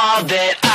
all that